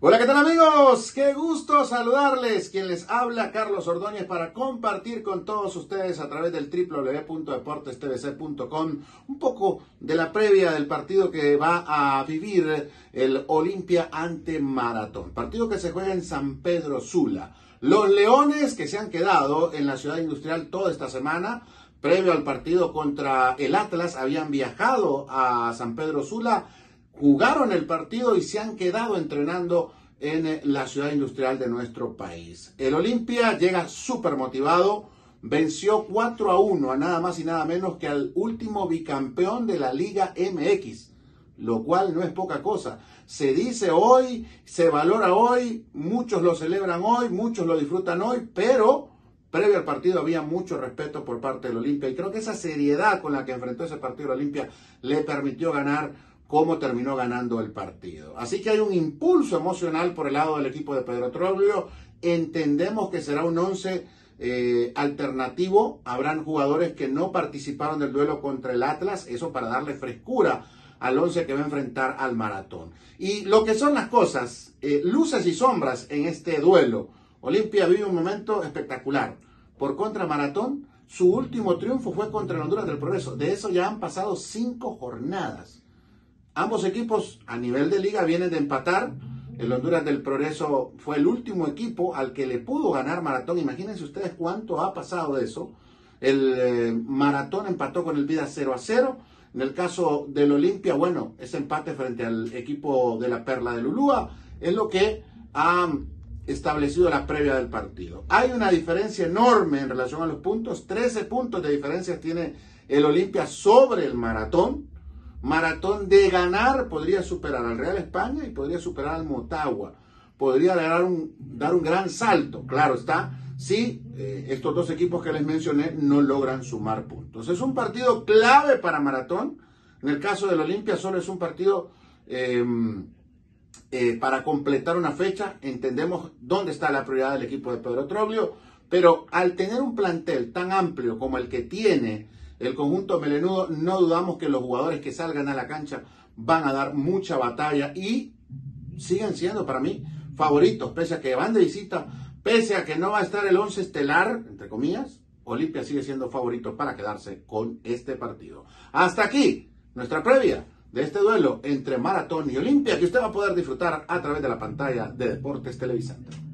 Hola, ¿qué tal amigos? Qué gusto saludarles. Quien les habla, Carlos Ordóñez, para compartir con todos ustedes a través del www.deportestvc.com un poco de la previa del partido que va a vivir el Olimpia ante Marathón. Partido que se juega en San Pedro Sula. Los Leones que se han quedado en la ciudad industrial toda esta semana, previo al partido contra el Atlas, habían viajado a San Pedro Sula. Jugaron el partido y se han quedado entrenando en la ciudad industrial de nuestro país. El Olimpia llega súper motivado, venció 4-1 a nada más y nada menos que al último bicampeón de la Liga MX, lo cual no es poca cosa. Se dice hoy, se valora hoy, muchos lo celebran hoy, muchos lo disfrutan hoy, pero previo al partido había mucho respeto por parte del Olimpia y creo que esa seriedad con la que enfrentó ese partido el Olimpia le permitió ganar cómo terminó ganando el partido. Así que hay un impulso emocional por el lado del equipo de Pedro Troglio. Entendemos que será un 11 alternativo. Habrán jugadores que no participaron del duelo contra el Atlas, eso para darle frescura al 11 que va a enfrentar al Marathón. Y lo que son las cosas, luces y sombras en este duelo. Olimpia vive un momento espectacular. Por contra Marathón, su último triunfo fue contra el Honduras del Progreso. De eso ya han pasado 5 jornadas. Ambos equipos a nivel de liga vienen de empatar. El Honduras del Progreso fue el último equipo al que le pudo ganar Marathón. Imagínense ustedes cuánto ha pasado de eso. El Marathón empató con el Vida 0-0. En el caso del Olimpia, bueno, ese empate frente al equipo de la Perla de Lulúa es lo que ha establecido la previa del partido. Hay una diferencia enorme en relación a los puntos. 13 puntos de diferencia tiene el Olimpia sobre el Marathón. Marathón de ganar podría superar al Real España y podría superar al Motagua. Podría dar un gran salto, claro está, si estos dos equipos que les mencioné no logran sumar puntos. Es un partido clave para Marathón. En el caso del Olimpia solo es un partido para completar una fecha. Entendemos dónde está la prioridad del equipo de Pedro Troglio, pero al tener un plantel tan amplio como el que tiene el conjunto melenudo, no dudamos que los jugadores que salgan a la cancha van a dar mucha batalla y siguen siendo para mí favoritos, pese a que van de visita, pese a que no va a estar el 11 estelar, entre comillas, Olimpia sigue siendo favorito para quedarse con este partido. Hasta aquí nuestra previa de este duelo entre Marathón y Olimpia que usted va a poder disfrutar a través de la pantalla de Deportes Televisantes.